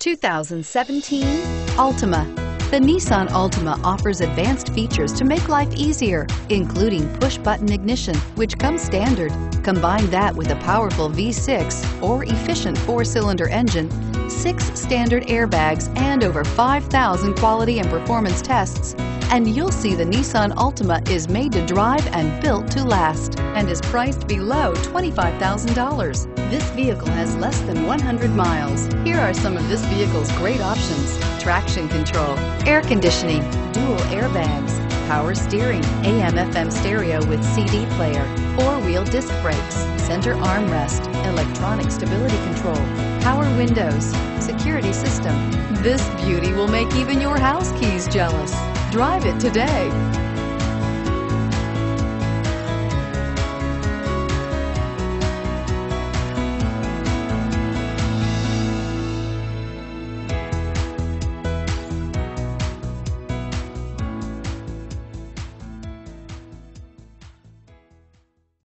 2017 Altima. The Nissan Altima offers advanced features to make life easier, including push-button ignition, which comes standard. Combine that with a powerful V6 or efficient four-cylinder engine, 6 standard airbags, and over 5,000 quality and performance tests, and you'll see the Nissan Altima is made to drive and built to last, and is priced below $25,000. This vehicle has less than 100 miles. Here are some of this vehicle's great options: traction control, air conditioning, dual airbags, power steering, AM/FM stereo with CD player, four-wheel disc brakes, center armrest, electronic stability control, power windows, security system. This beauty will make even your house keys jealous. Drive it today.